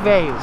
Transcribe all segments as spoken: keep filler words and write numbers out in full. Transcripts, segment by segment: velho.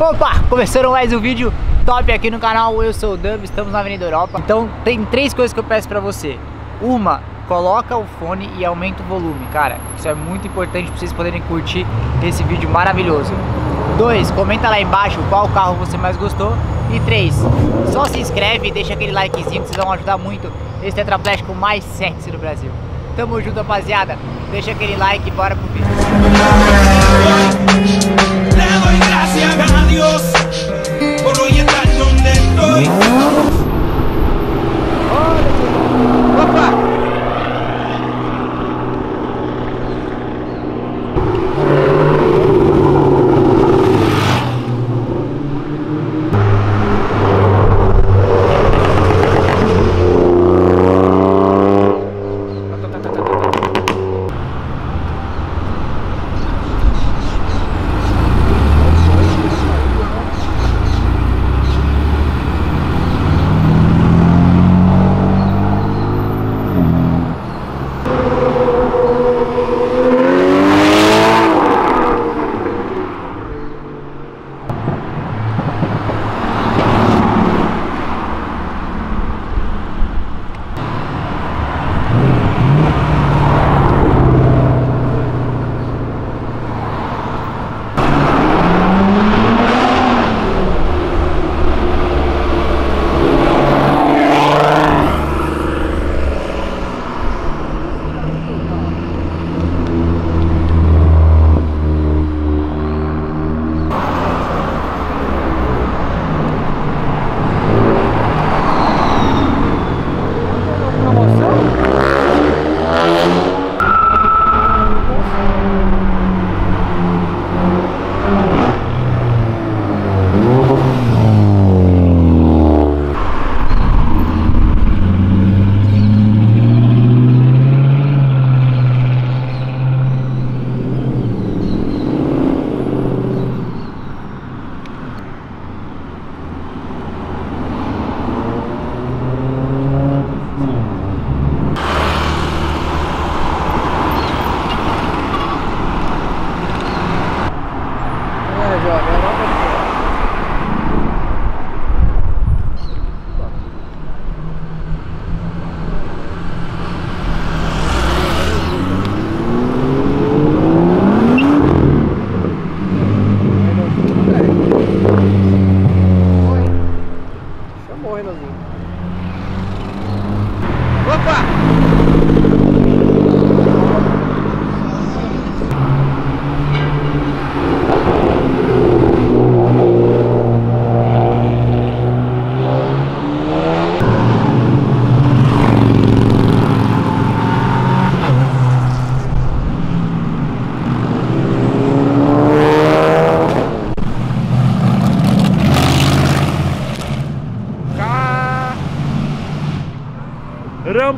Opa, começando mais um vídeo top aqui no canal. Eu sou o Dub, estamos na Avenida Europa. Então tem três coisas que eu peço pra você. Uma, coloca o fone e aumenta o volume, cara. Isso é muito importante pra vocês poderem curtir esse vídeo maravilhoso. Dois, comenta lá embaixo qual carro você mais gostou. E três, só se inscreve e deixa aquele likezinho que vocês vão ajudar muito esse tetraplégico mais sexy do Brasil. Tamo junto, rapaziada. Deixa aquele like e bora pro vídeo. Opa!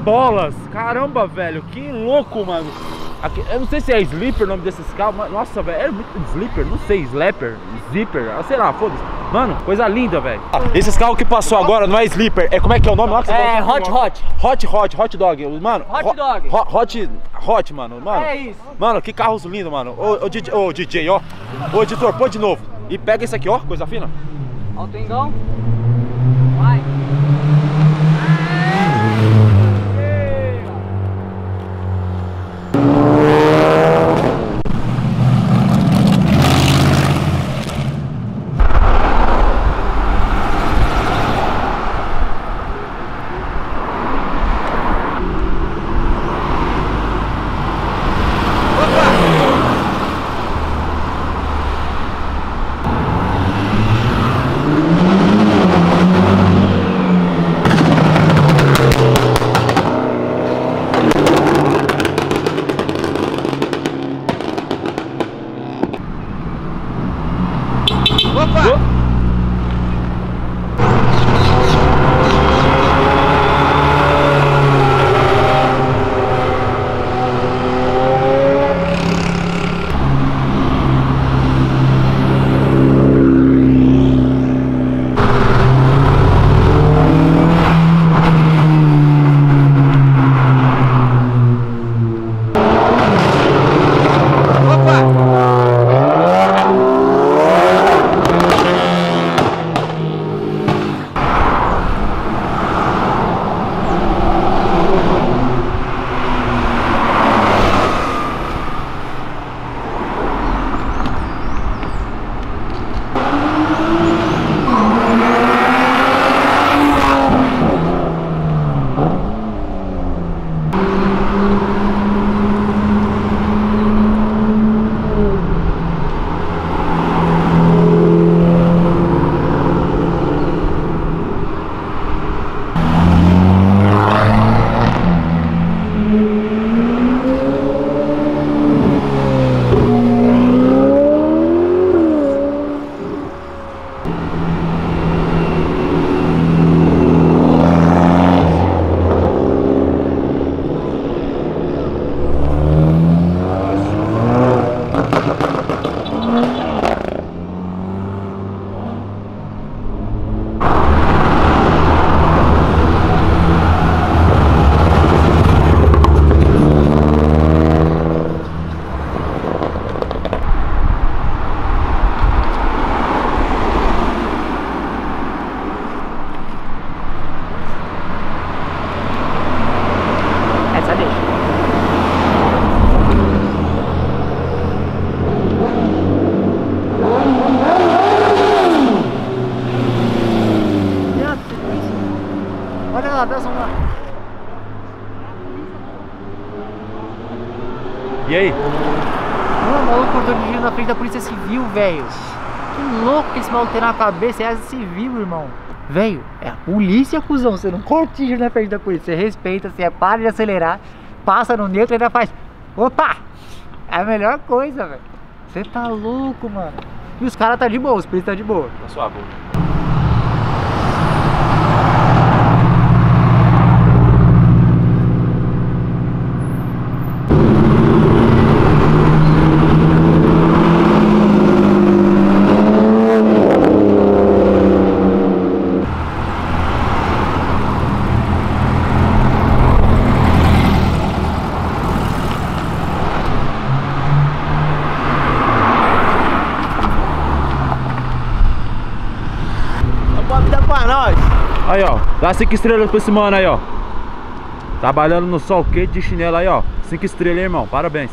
Bolas, caramba, velho, que louco, mano. Aqui, eu não sei se é Slipper o nome desses carros, mas nossa, velho, é muito Slipper, não sei, Slapper, Zipper, sei lá, foda-se. Mano, coisa linda, velho. Esses carros que passou agora não é Slipper, é como é que é o nome? Lá que você é, Hot Hot. Hot Hot, Hot Dog, mano. Hot Dog. Hot, hot, hot mano, mano. É isso. Mano, que carros lindos, mano. Ô, ô, D J, ô, D J, ó. Ô, editor, põe de novo. E pega esse aqui, ó, coisa fina. Ó o tengão. Vai. Mano, o maluco cortou dirigindo na frente da polícia civil, velho. Que louco que esse maluco tem na cabeça, é civil, irmão. Velho, é a polícia, cuzão. Você não corta dirigindo na frente da polícia. Você respeita, você para de acelerar, passa no neutro e ainda faz. Opa! É a melhor coisa, velho. Você tá louco, mano. E os caras tá de boa, os polícia tá de boa. Tá suave. Aí ó, dá cinco estrelas pra esse mano aí ó. Trabalhando no sol quente de chinelo aí ó. Cinco estrelas, hein, irmão, parabéns.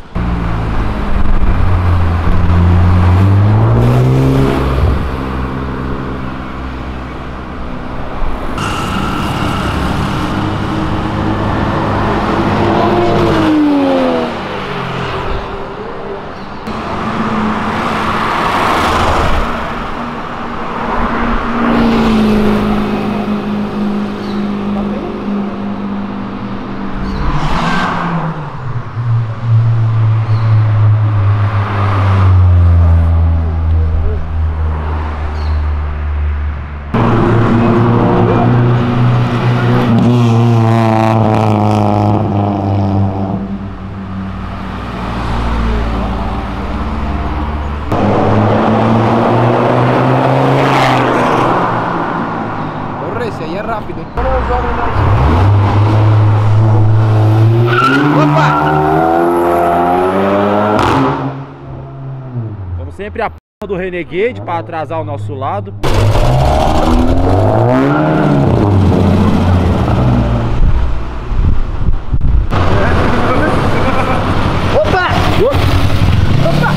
Sempre a p*** do Renegade para atrasar o nosso lado. Opa! Opa!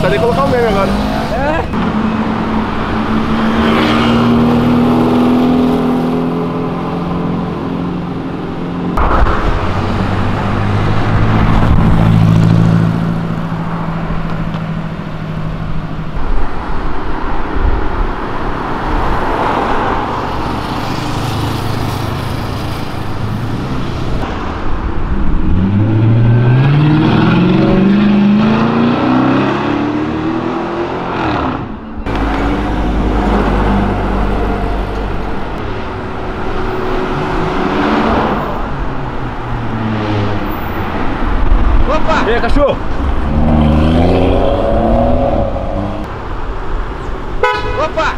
Só tem que colocar o meme agora. É. Vem, cachorro! Opa!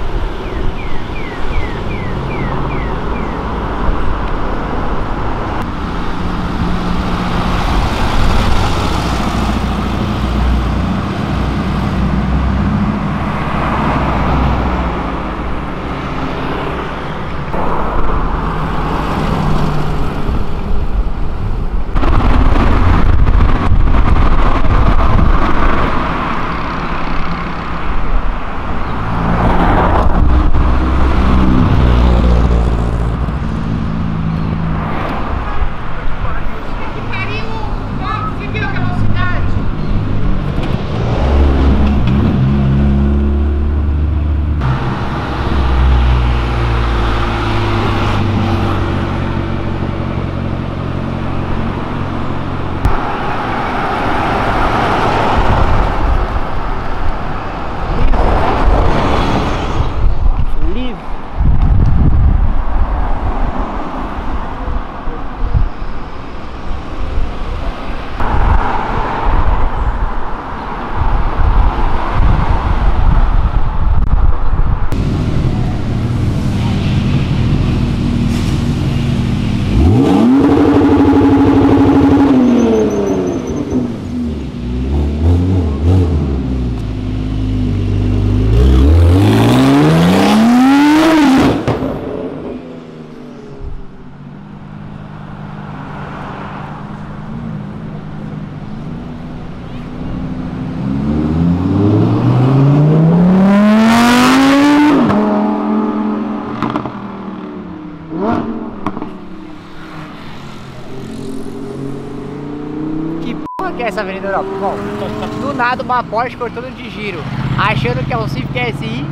Que porra que é essa Avenida Europa? Bom, do nada uma Porsche cortando de giro, achando que é um Civic S I,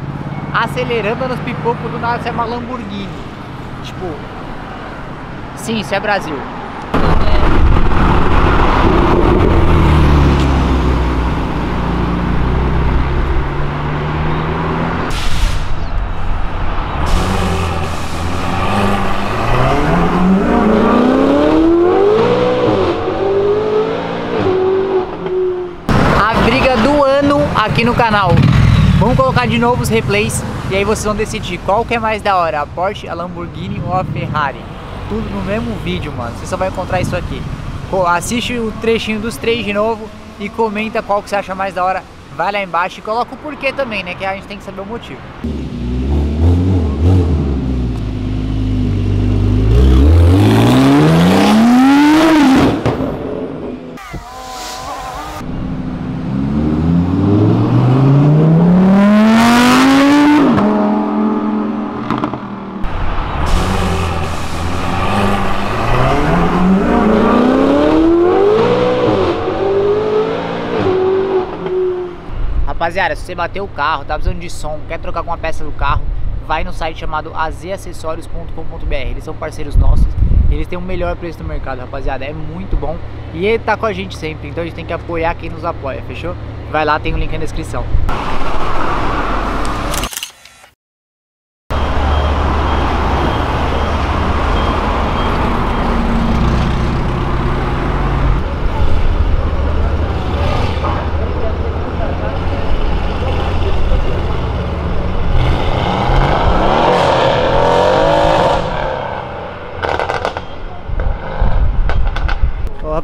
acelerando nos pipocos, do nada isso é uma Lamborghini. Tipo, sim, isso é Brasil. Aqui no canal, vamos colocar de novo os replays e aí vocês vão decidir qual que é mais da hora, a Porsche, a Lamborghini ou a Ferrari, tudo no mesmo vídeo, mano. Você só vai encontrar isso aqui. Assiste o trechinho dos três de novo e comenta qual que você acha mais da hora, vai lá embaixo e coloca o porquê também, né, que a gente tem que saber o motivo. Rapaziada, se você bateu o carro, tá precisando de som, quer trocar alguma peça do carro, vai no site chamado a z acessórios ponto com ponto b r. Eles são parceiros nossos, eles têm o melhor preço do mercado, rapaziada, é muito bom. E ele tá com a gente sempre, então a gente tem que apoiar quem nos apoia, fechou? Vai lá, tem o link na descrição.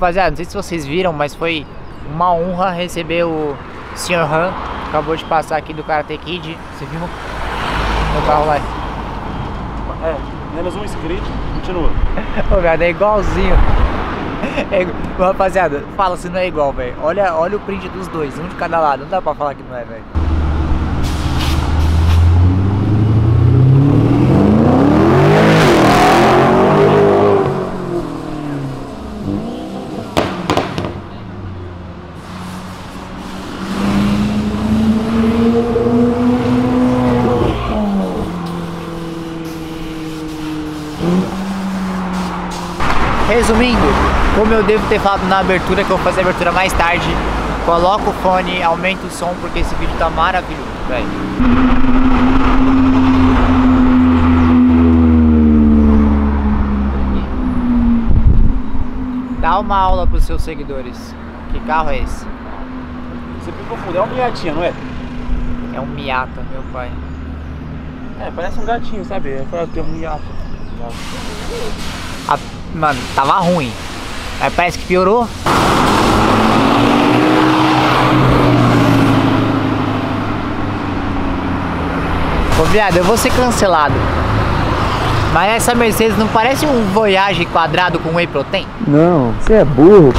Rapaziada, não sei se vocês viram, mas foi uma honra receber o senhor Han, acabou de passar aqui do Karate Kid. Você viu meu carro lá? É, menos um inscrito, continua. O cara é igualzinho. É, rapaziada, fala se não é igual, velho. Olha, olha o print dos dois, um de cada lado, não dá pra falar que não é, velho. Resumindo, como eu devo ter falado na abertura, que eu vou fazer a abertura mais tarde, coloca o fone, aumenta o som, porque esse vídeo tá maravilhoso, velho. Dá uma aula pros seus seguidores. Que carro é esse? Você me confundiu, é um Miatinha, não é? É um Miata, meu pai. É, parece um gatinho, sabe? Eu falei que é um Miata. A... Mano, tava ruim. Aí parece que piorou. Ô, viado, eu vou ser cancelado. Mas essa Mercedes não parece um Voyage quadrado com whey protein? Não, você é burro.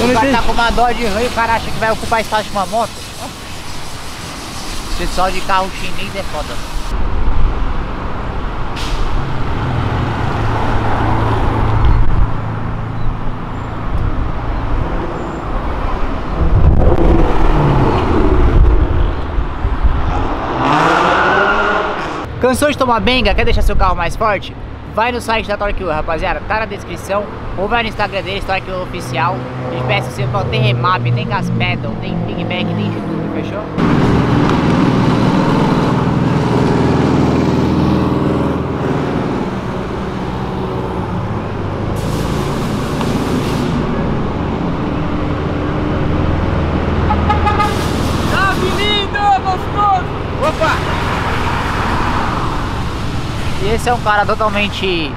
O cara tá com uma dó de rã e o cara acha que vai ocupar espaço de uma moto. O pessoal de carro chinês é foda. Cansou de tomar benga? Quer deixar seu carro mais forte? Vai no site da Torque U, rapaziada, tá na descrição, ou vai no Instagram deles, Torque U Oficial, e peça seu pau, tem remap, tem gas pedal, tem big bag, tem de tudo, fechou? Esse é um cara totalmente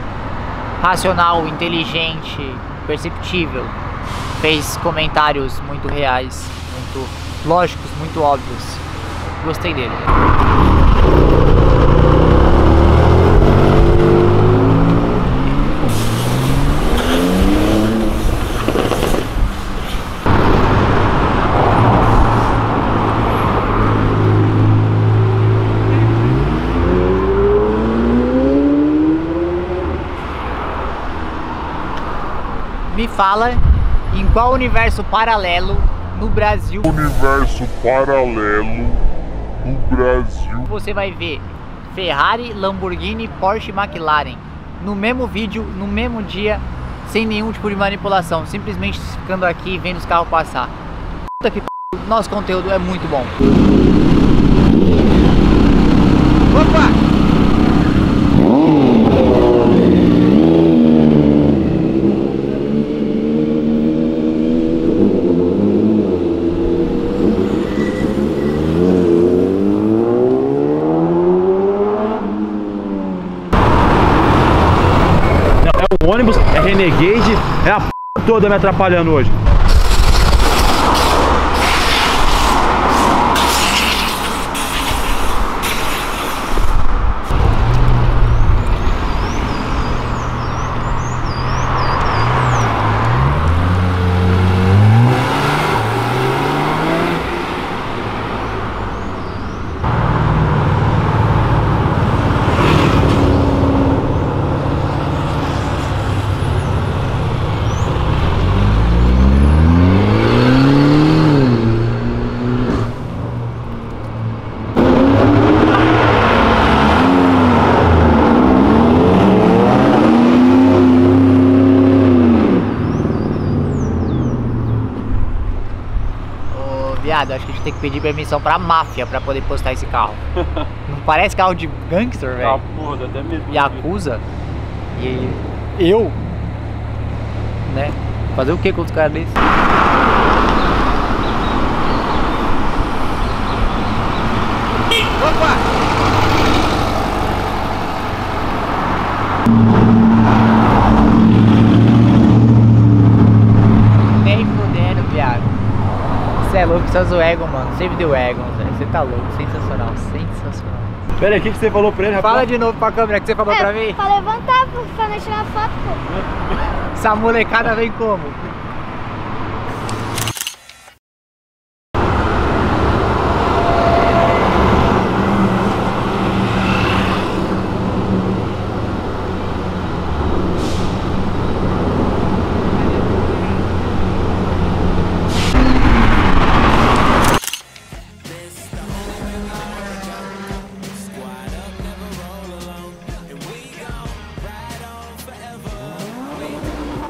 racional, inteligente, perceptível. Fez comentários muito reais, muito lógicos, muito óbvios. Gostei dele. fala em qual universo paralelo no Brasil universo paralelo no Brasil você vai ver Ferrari, Lamborghini, Porsche e McLaren no mesmo vídeo, no mesmo dia, sem nenhum tipo de manipulação, simplesmente ficando aqui e vendo os carros passar. Puta que p... Nosso conteúdo é muito bom. Opa! O ônibus é Renegade, é a p... toda me atrapalhando hoje. Acho que a gente tem que pedir permissão pra máfia pra poder postar esse carro. Não parece carro de gangster, velho? Ah, porra, até mesmo. E acusa. E eu? Né? Fazer o que com os caras desses? Opa! Você é louco, só o Egon, mano. Sempre deu Egon, velho. Você tá louco, sensacional, sensacional. Pera aí, o que você falou pra ele, rapaz? Fala de novo pra câmera, que você falou é, pra mim. Pra levantar, pra não tirar foto, pô. Essa molecada vem como?